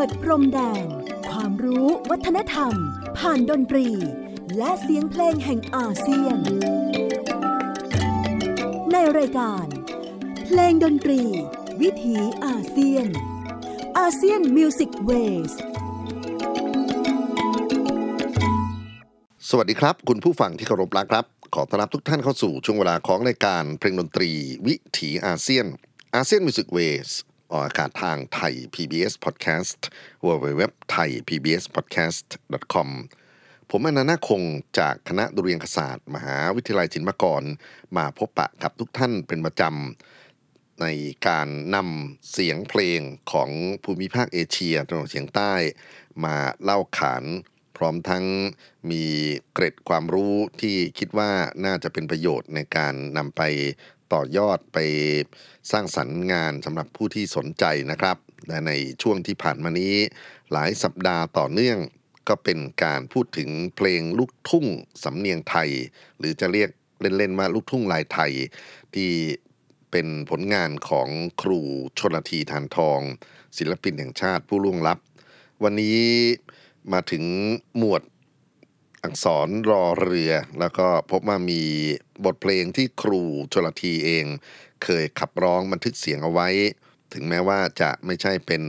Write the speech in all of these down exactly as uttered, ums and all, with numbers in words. เปิดพรมแดนความรู้วัฒนธรรมผ่านดนตรีและเสียงเพลงแห่งอาเซียนในรายการเพลงดนตรีวิถีอาเซียนอาเซียนมิวสิกเวสสวัสดีครับคุณผู้ฟังที่เคารพรักครับขอต้อนรับทุกท่านเข้าสู่ช่วงเวลาของรายการเพลงดนตรีวิถีอาเซียนอาเซียนมิวสิกเวสออกอากาศทางไทย พี บี เอส Podcastดับเบิลยู ดับเบิลยู ดับเบิลยู ดอท ไทย พี บี เอส พอดแคสต์ ดอท คอม ผมอนันต์ ณ คงจากคณะดุเรียนศาสตร์มหาวิทยาลัยศิลปากรมาพบปะกับทุกท่านเป็นประจำในการนำเสียงเพลงของภูมิภาคเอเชียตะวันออกเฉียงใต้มาเล่าขานพร้อมทั้งมีเกร็ดความรู้ที่คิดว่าน่าจะเป็นประโยชน์ในการนำไปต่อยอดไปสร้างสรรค์งานสำหรับผู้ที่สนใจนะครับและในช่วงที่ผ่านมานี้หลายสัปดาห์ต่อเนื่องก็เป็นการพูดถึงเพลงลูกทุ่งสำเนียงไทยหรือจะเรียกเล่นๆว่าลูกทุ่งลายไทยที่เป็นผลงานของครูชลธี ธารทองศิลปินแห่งชาติผู้ล่วงลับวันนี้มาถึงหมวดอักษรรอเรือแล้วก็พบว่ามีบทเพลงที่ครูชลธีเองเคยขับร้องบันทึกเสียงเอาไว้ถึงแม้ว่าจะไม่ใช่เป็น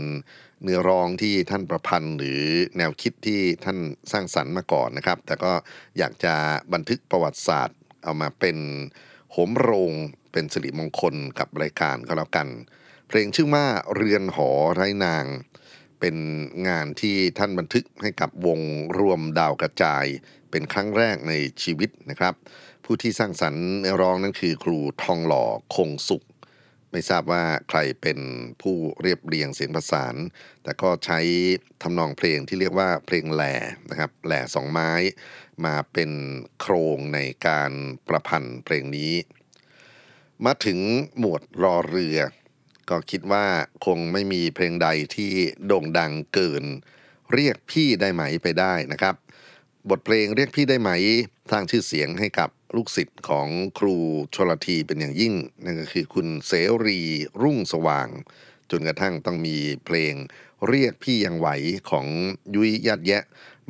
เนื้อร้องที่ท่านประพันธ์หรือแนวคิดที่ท่านสร้างสรรค์มาก่อนนะครับแต่ก็อยากจะบันทึกประวัติศาสตร์เอามาเป็นโหมโรงเป็นสิริมงคลกับรายการก็แล้วกันเพลงชื่อว่าเรือนหอไร้นางเป็นงานที่ท่านบันทึกให้กับวงรวมดาวกระจายเป็นครั้งแรกในชีวิตนะครับผู้ที่สร้างสรรค์เนื้อร้องนั้นคือครูทองหล่อคงสุขไม่ทราบว่าใครเป็นผู้เรียบเรียงเสียงประสานแต่ก็ใช้ทำนองเพลงที่เรียกว่าเพลงแหล่นะครับแหล่สองไม้มาเป็นโครงในการประพันธ์เพลงนี้มาถึงหมวดรอเรือก็คิดว่าคงไม่มีเพลงใดที่โด่งดังเกินเรียกพี่ได้ไหมไปได้นะครับบทเพลงเรียกพี่ได้ไหมสร้างชื่อเสียงให้กับลูกศิษย์ของครูชลธีเป็นอย่างยิ่งนั่นก็คือคุณเสรีรุ่งสว่างจนกระทั่งต้องมีเพลงเรียกพี่ยังไหวของยุ้ยญาติแยะ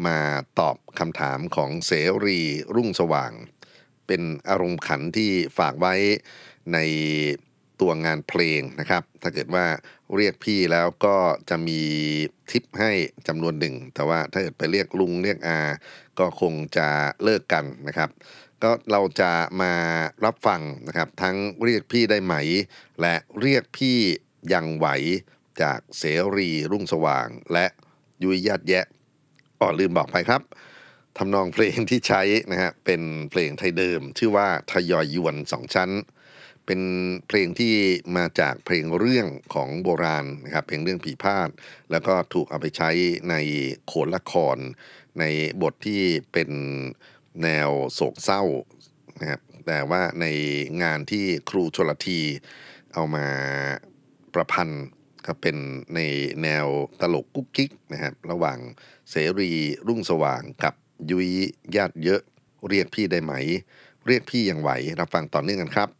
มาตอบคำถามของเสรีรุ่งสว่างเป็นอารมณ์ขันที่ฝากไว้ในตัวงานเพลงนะครับถ้าเกิดว่าเรียกพี่แล้วก็จะมีทิปให้จำนวนหนึ่งแต่ว่าถ้าเกิดไปเรียกลุงเรียกอาก็คงจะเลิกกันนะครับก็เราจะมารับฟังนะครับทั้งเรียกพี่ได้ไหมและเรียกพี่ยังไหวจากเสรีรุ่งสว่างและยุ้ยญาติแยะอ๋อลืมบอกไปครับทำนองเพลงที่ใช้นะฮะเป็นเพลงไทยเดิมชื่อว่าทยอยยวนสองชั้นเป็นเพลงที่มาจากเพลงเรื่องของโบราณนะครับเพลงเรื่องผีพาดแล้วก็ถูกเอาไปใช้ในโขนละครในบทที่เป็นแนวโศกเศร้านะครับแต่ว่าในงานที่ครูชลธีเอามาประพันธ์ก็เป็นในแนวตลกกุ๊กกิ๊กนะครับระหว่างเสรีรุ่งสว่างกับยุ้ยญาติเยอะเรียกพี่ได้ไหมเรียกพี่ยังไหวรับฟังต่อเนื่องกันครับ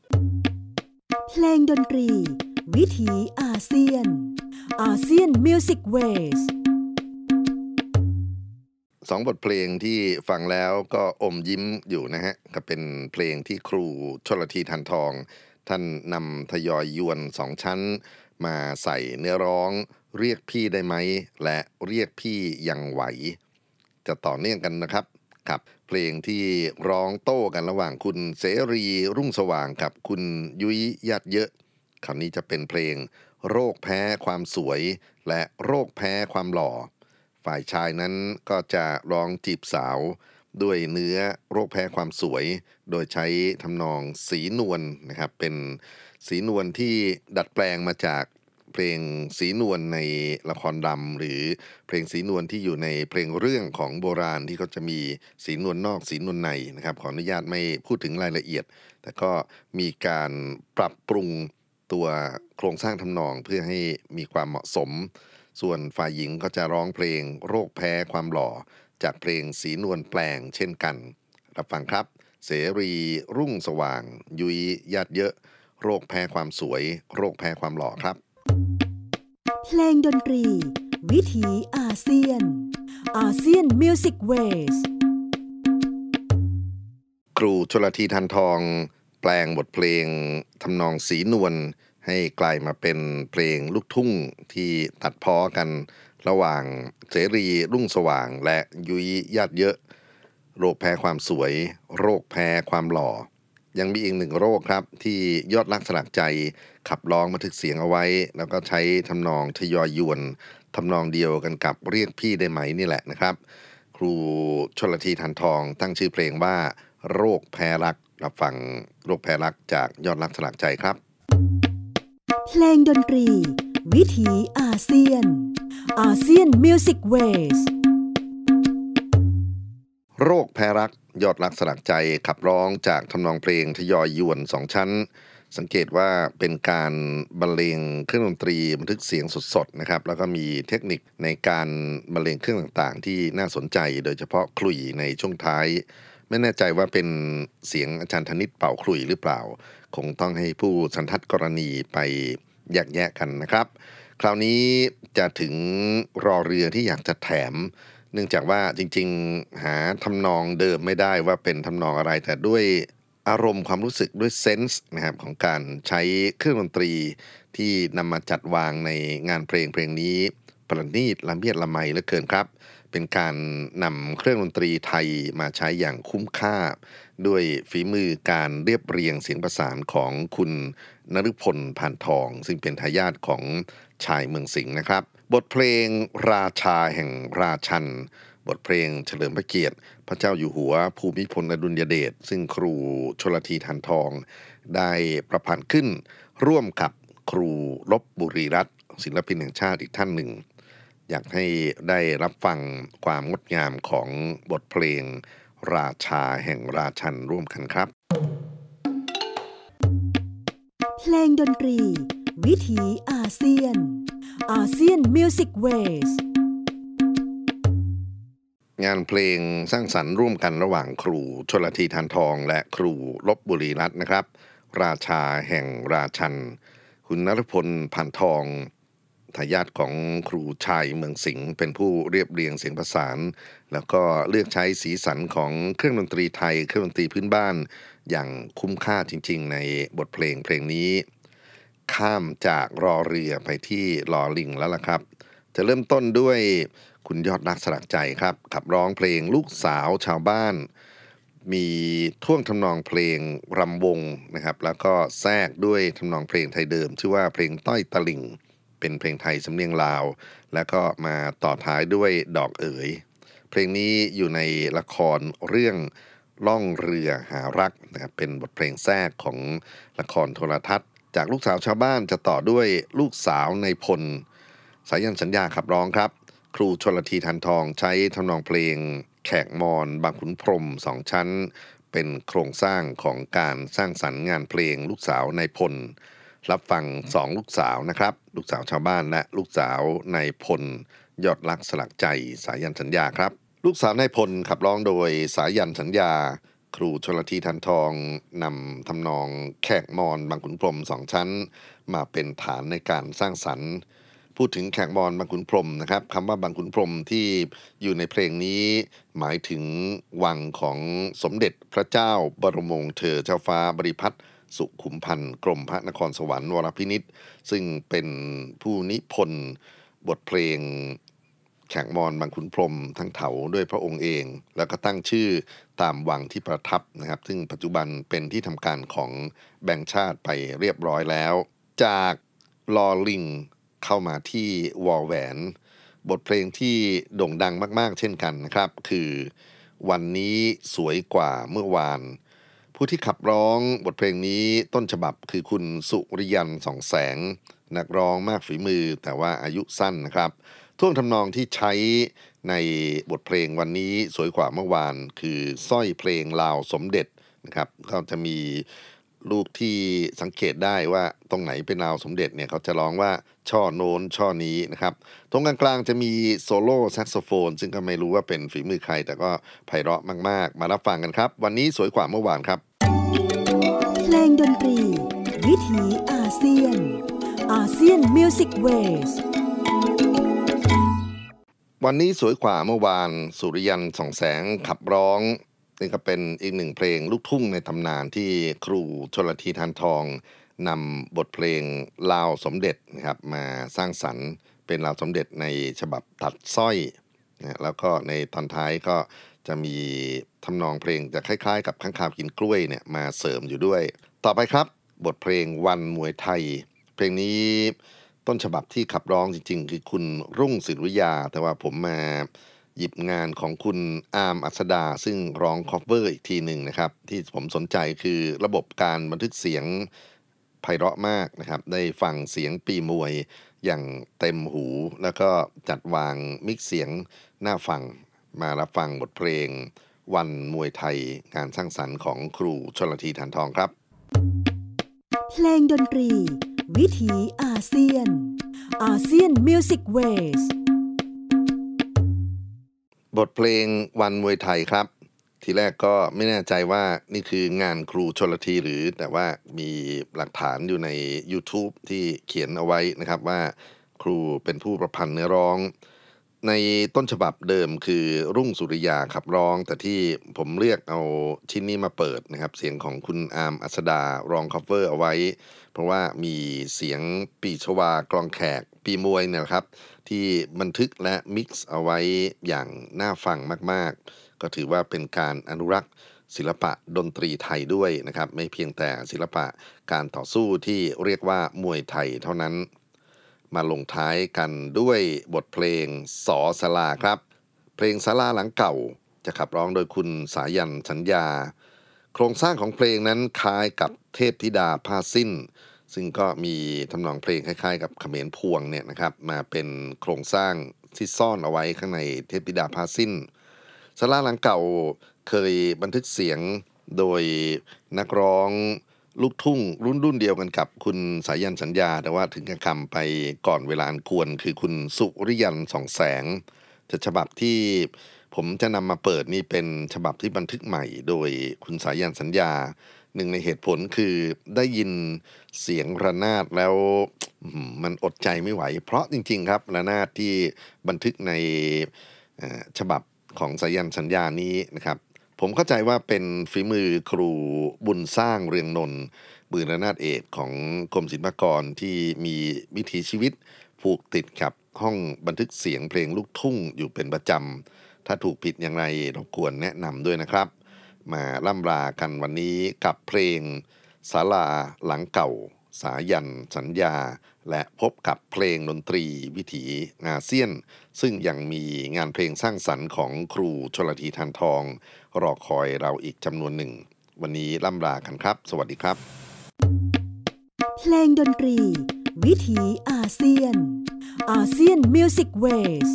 เพลงดนตรีวิถีอาเซียนอาเซียนมิวสิกเวสสองบทเพลงที่ฟังแล้วก็อมยิ้มอยู่นะฮะก็เป็นเพลงที่ครูชลธี ธารทองท่านนำทยอยยวนสองชั้นมาใส่เนื้อร้องเรียกพี่ได้ไหมและเรียกพี่ยังไหวจะต่อเนื่องกันนะครับครับเพลงที่ร้องโต้กันระหว่างคุณเสรีรุ่งสว่างกับคุณยุ้ยญาติเยอะคราวนี้จะเป็นเพลงโรคแพ้ความสวยและโรคแพ้ความหล่อฝ่ายชายนั้นก็จะร้องจีบสาวด้วยเนื้อโรคแพ้ความสวยโดยใช้ทำนองสีนวลนะครับเป็นสีนวลที่ดัดแปลงมาจากเพลงสีนวลในละครดำหรือเพลงสีนวลที่อยู่ในเพลงเรื่องของโบราณที่เขาจะมีสีนวลนอกสีนวลในนะครับขออนุญาตไม่พูดถึงรายละเอียดแต่ก็มีการปรับปรุงตัวโครงสร้างทำนองเพื่อให้มีความเหมาะสมส่วนฝ่ายหญิงก็จะร้องเพลงโรคแพ้ความหล่อจากเพลงสีนวลแปลงเช่นกันรับฟังครับเสรีรุ่งสว่างยุ้ยญาติเยอะโรคแพ้ความสวยโรคแพ้ความหล่อครับเพลงดนตรี วิถีอาเซียนอาเซียนมิวสิกเวสครูชลธีทันทองแปลงบทเพลงทำนองสีนวลให้กลายมาเป็นเพลงลูกทุ่งที่ตัดพ้อกันระหว่างเสรีรุ่งสว่างและยุ้ยญาติเยอะโรคแพ้ความสวยโรคแพ้ความหล่อยังมีอีกหนึ่งโรคครับที่ยอดรักสลักใจขับร้องบันทึกเสียงเอาไว้แล้วก็ใช้ทำนองทยอยยวนทำนองเดียวกันกับเรียกพี่ได้ไหมนี่แหละนะครับครูชลธีทันทองตั้งชื่อเพลงว่าโรคแพ้รักรับฟังโรคแพ้รักจากยอดรักสลักใจครับเพลงดนตรีวิถีอาเซียนอาเซียนมิวสิกเวสโรคแพ้รักยอดรักสลักใจขับร้องจากทำนองเพลงทยอยยวนสองชั้นสังเกตว่าเป็นการบรรเลงเครื่องดนตรีบันทึกเสียงสดๆนะครับแล้วก็มีเทคนิคในการบรรเลงเครื่องต่างๆที่น่าสนใจโดยเฉพาะขลุ่ยในช่วงท้ายไม่แน่ใจว่าเป็นเสียงอาจารย์ธนิตเป่าขลุ่ยหรือเปล่าคงต้องให้ผู้สันทัดกรณีไปแยกแยะกันนะครับคราวนี้จะถึงรอเรือที่อยากจะแถมเนื่องจากว่าจริงๆหาทำนองเดิมไม่ได้ว่าเป็นทำนองอะไรแต่ด้วยอารมณ์ความรู้สึกด้วยเซนส์นะครับของการใช้เครื่องดนตรีที่นำมาจัดวางในงานเพลงเพลงนี้ประณีตละเมียดละไมเหลือเกินครับเป็นการนำเครื่องดนตรีไทยมาใช้อย่างคุ้มค่าด้วยฝีมือการเรียบเรียงเสียงประสานของคุณนฤพลพานทองซึ่งเป็นทายาทของชายเมืองสิงห์นะครับบทเพลงราชาแห่งราชันบทเพลงเฉลิมพระเกียรติพระเจ้าอยู่หัวภูมิพลอดุลยเดชซึ่งครูชลธีทันทองได้ประพันธ์ขึ้นร่วมกับครูลพบุรีรัตน์ศิลปินแห่งชาติอีกท่านหนึ่งอยากให้ได้รับฟังความงดงามของบทเพลงราชาแห่งราชันร่วมกันครับเพลงดนตรีวิถีอาเซียนอาเซียนมิวสิกเวสงานเพลงสร้างสรรค์ร่วมกันระหว่างครูชลธีทันทองและครูลพบุรีรัตน์นะครับราชาแห่งราชันคุณนฤพลพานทองทายาทของครูชายเมืองสิงห์เป็นผู้เรียบเรียงเสียงประสานแล้วก็เลือกใช้สีสันของเครื่องดนตรีไทยเครื่องดนตรีพื้นบ้านอย่างคุ้มค่าจริงๆในบทเพลงเพลงนี้ข้ามจากรอเรือไปที่ลอลิงแล้วล่ะครับจะเริ่มต้นด้วยคุณยอดรักสลักใจครับขับร้องเพลงลูกสาวชาวบ้านมีท่วงทำนองเพลงรำวงนะครับแล้วก็แทรกด้วยทำนองเพลงไทยเดิมชื่อว่าเพลงต้อยตะลิ่งเป็นเพลงไทยสำเนียงลาวแล้วก็มาต่อท้ายด้วยดอกเอ๋ยเพลงนี้อยู่ในละครเรื่องล่องเรือหารักนะครับเป็นบทเพลงแทรกของละครโทรทัศน์จากลูกสาวชาวบ้านจะต่อด้วยลูกสาวในพลสายันสัญญาขับร้องครับครูชลธีทันทองใช้ทำนองเพลงแขกมอนบางขุนพรหมสองชั้นเป็นโครงสร้างของการสร้างสรรค์งานเพลงลูกสาวในพลรับฟังสองลูกสาวนะครับลูกสาวชาวบ้านและลูกสาวในพลยอดรักสลักใจสายันสัญญาครับลูกสาวในพลขับร้องโดยสายันสัญญาครูชลธีทันทองนำทำนองแขกมอนบางขุนพรหมสองชั้นมาเป็นฐานในการสร้างสรรค์พูดถึงแขกมอนบางขุนพรหมนะครับคำว่าบางขุนพรหมที่อยู่ในเพลงนี้หมายถึงวังของสมเด็จพระเจ้าบรมวงศ์เธอเจ้าฟ้าบริพัตรสุขุมพันธ์กรมพระนครสวรรค์วรพินิจซึ่งเป็นผู้นิพนธ์บทเพลงแขกมอนบางขุนพรหมทั้งเถาด้วยพระองค์เองแล้วก็ตั้งชื่อตามวังที่ประทับนะครับซึ่งปัจจุบันเป็นที่ทำการของแบ่งชาติไปเรียบร้อยแล้วจากลอลิงเข้ามาที่วอแหวนบทเพลงที่โด่งดังมากๆเช่นกันนะครับคือวันนี้สวยกว่าเมื่อวานผู้ที่ขับร้องบทเพลงนี้ต้นฉบับคือคุณสุริยันส่องแสงนักร้องมากฝีมือแต่ว่าอายุสั้นนะครับท่วงทำนองที่ใช้ในบทเพลงวันนี้สวยกว่าเมื่อวานคือสร้อยเพลงลาวสมเด็จนะครับก็จะมีลูกที่สังเกตได้ว่าตรงไหนเป็นลาวสมเด็จเนี่ยเขาจะร้องว่าช่อโน้นช่อนี้นะครับตรงกลางๆจะมีโซโล่แซกโซโฟนซึ่งก็ไม่รู้ว่าเป็นฝีมือใครแต่ก็ไพเราะมากๆมารับฟังกันครับวันนี้สวยกว่าเมื่อวานครับเพลงดนตรีวิถีอาเซียนอาเซียนมิวสิกเวส วันนี้สวยกว่าเมื่อวานสุริยันส่องแสงขับร้องนี่ก็เป็นอีกหนึ่งเพลงลูกทุ่งในตำนานที่ครูชลธีทานทองนำบทเพลงลาวสมเด็จนะครับมาสร้างสรรค์เป็นลาวสมเด็จในฉบับตัดสร้อยนะแล้วก็ในตอนท้ายก็จะมีทำนองเพลงจะคล้ายๆกับข้างคาวกินกล้วยเนี่ยมาเสริมอยู่ด้วยต่อไปครับบทเพลงวันมวยไทยเพลงนี้ต้นฉบับที่ขับร้องจริงๆคือคุณรุ่งศิริยาแต่ว่าผมมาหยิบงานของคุณอาร์มอัศดาซึ่งร้องคอฟเวอร์อีกทีหนึ่งนะครับที่ผมสนใจคือระบบการบันทึกเสียงไพเราะมากนะครับได้ฟังเสียงปีมวยอย่างเต็มหูแล้วก็จัดวางมิกซ์เสียงน่าฟังมารับฟังบทเพลงวันมวยไทยงานสร้างสรรค์ของครูชลธีทานทองครับเพลงดนตรีวิถีอาเซียนอาเซียนมิวสิกเวสบทเพลงวันมวยไทยครับทีแรกก็ไม่แน่ใจว่านี่คืองานครูชลธีหรือแต่ว่ามีหลักฐานอยู่ใน YouTube ที่เขียนเอาไว้นะครับว่าครูเป็นผู้ประพันธ์เนื้อร้องในต้นฉบับเดิมคือรุ่งสุริยาขับร้องแต่ที่ผมเลือกเอาชิ้นนี้มาเปิดนะครับเสียงของคุณอาร์มอัศดาร้องคัฟเวอร์เอาไว้เพราะว่ามีเสียงปีชวากลองแขกปีมวยเนี่ยครับที่บันทึกและมิกซ์เอาไว้อย่างน่าฟังมากๆก็ถือว่าเป็นการอนุรักษ์ศิลปะดนตรีไทยด้วยนะครับไม่เพียงแต่ศิลปะการต่อสู้ที่เรียกว่ามวยไทยเท่านั้นมาลงท้ายกันด้วยบทเพลงสอศาลาครับเพลงศาลาหลังเก่าจะขับร้องโดยคุณสายัญสัญญาโครงสร้างของเพลงนั้นคล้ายกับเทพธิดาผ้าสิ้นซึ่งก็มีทำนองเพลงคล้ายๆกับเขมรพวงเนี่ยนะครับมาเป็นโครงสร้างที่ซ่อนเอาไว้ข้างในเทพธิดาผ้าสิ้นศาลาหลังเก่าเคยบันทึกเสียงโดยนักร้องลูกทุ่งรุ่นรุ่นเดียวกันกับคุณสายัญสัญญาแต่ว่าถึงกับคำไปก่อนเวลาอันควรคือคุณสุริยันส่องแสงแต่ฉบับที่ผมจะนำมาเปิดนี่เป็นฉบับที่บันทึกใหม่โดยคุณสายัญสัญญาหนึ่งในเหตุผลคือได้ยินเสียงระนาดแล้วมันอดใจไม่ไหวเพราะจริงๆครับระนาดที่บันทึกในฉบับของสายัญสัญญานี้นะครับผมเข้าใจว่าเป็นฝีมือครูบุญสร้างเรืองนนท์มือระนาดเอกของกรมศิลปากรที่มีวิถีชีวิตผูกติดกับห้องบันทึกเสียงเพลงลูกทุ่งอยู่เป็นประจำถ้าถูกผิดอย่างไรรบกวนแนะนำด้วยนะครับมาล่ำลากันวันนี้กับเพลงศาลาหลังเก่าสายัญสัญญาและพบกับเพลงดนตรีวิถีอาเซียนซึ่งยังมีงานเพลงสร้างสรรค์ของครูชลธีทานทองรอคอยเราอีกจำนวนหนึ่งวันนี้ล่ำลากันครับสวัสดีครับเพลงดนตรีวิถีอาเซียนอาเซียนมิวสิกเวส